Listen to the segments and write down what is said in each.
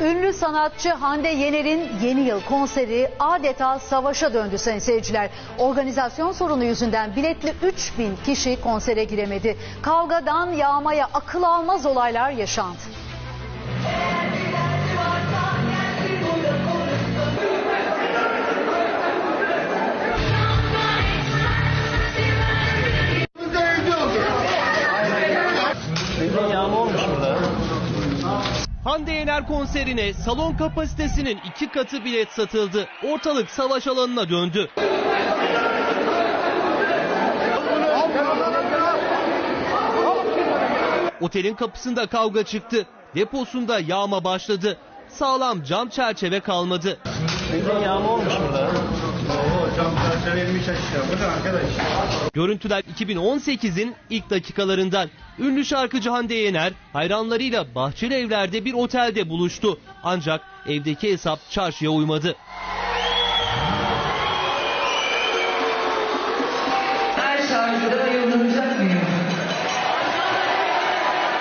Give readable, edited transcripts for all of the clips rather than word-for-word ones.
Ünlü sanatçı Hande Yener'in yeni yıl konseri adeta savaşa döndü sayın seyirciler. Organizasyon sorunu yüzünden biletli 3000 kişi konsere giremedi. Kavgadan yağmaya akıl almaz olaylar yaşandı. Hande Yener konserine salon kapasitesinin 2 katı bilet satıldı. Ortalık savaş alanına döndü. Otelin kapısında kavga çıktı. Deposunda yağma başladı. Sağlam cam çerçeve kalmadı. Yağma olmuş burada. Görüntüler 2018'in ilk dakikalarından. Ünlü şarkıcı Hande Yener hayranlarıyla Bahçelievler'de bir otelde buluştu. Ancak evdeki hesap çarşıya uymadı. Her şarkıda yıldıracak mıyım?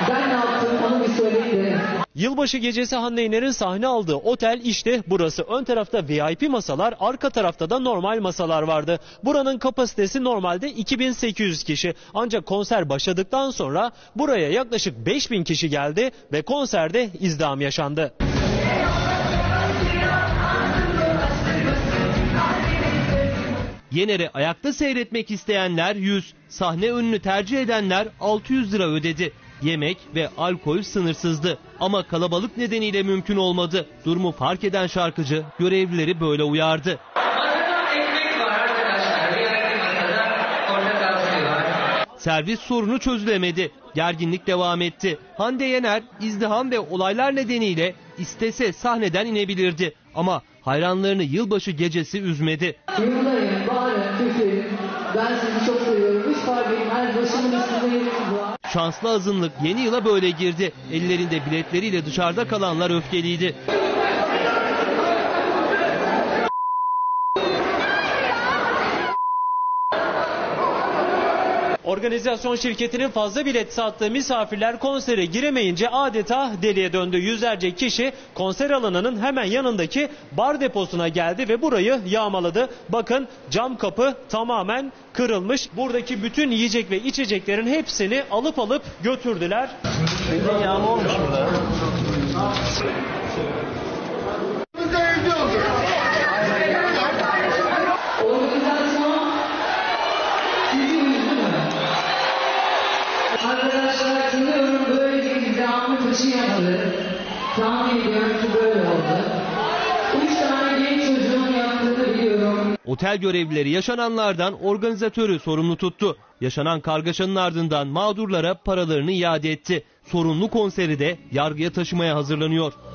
Ben ne yaptım onu bir söyleyin de. Yılbaşı gecesi Hande Yener'in sahne aldığı otel işte burası. Ön tarafta VIP masalar, arka tarafta da normal masalar vardı. Buranın kapasitesi normalde 2800 kişi. Ancak konser başladıktan sonra buraya yaklaşık 5000 kişi geldi ve konserde izdiham yaşandı. Yener'i ayakta seyretmek isteyenler 100, sahne önünü tercih edenler 600 lira ödedi. Yemek ve alkol sınırsızdı ama kalabalık nedeniyle mümkün olmadı. Durumu fark eden şarkıcı görevlileri böyle uyardı. Arada ekmek var arkadaşlar, bir ekmek kadar orada kalsınlar. Servis sorunu çözülemedi. Gerginlik devam etti. Hande Yener izdiham ve olaylar nedeniyle istese sahneden inebilirdi ama hayranlarını yılbaşı gecesi üzmedi. Yıllayın, bağırın, tükürün. Ben sizi çok seviyorum. Hiç fark etmez. Başımın üstündeyim. Şanslı azınlık yeni yıla böyle girdi. Ellerinde biletleriyle dışarıda kalanlar öfkeliydi. Organizasyon şirketinin fazla bilet sattığı misafirler konsere giremeyince adeta deliye döndü. Yüzlerce kişi konser alanının hemen yanındaki bar deposuna geldi ve burayı yağmaladı. Bakın cam kapı tamamen kırılmış. Buradaki bütün yiyecek ve içeceklerin hepsini alıp götürdüler. Yağma olmuş burada. Arkadaşlar sanıyorum böyle bir iddiamı taşıyamadı. Tahmin ediyorum ki böyle oldu. 3 tane genç çocuğun yaptığını biliyorum. Otel görevlileri yaşananlardan organizatörü sorumlu tuttu. Yaşanan kargaşanın ardından mağdurlara paralarını iade etti. Sorunlu konseri de yargıya taşımaya hazırlanıyor.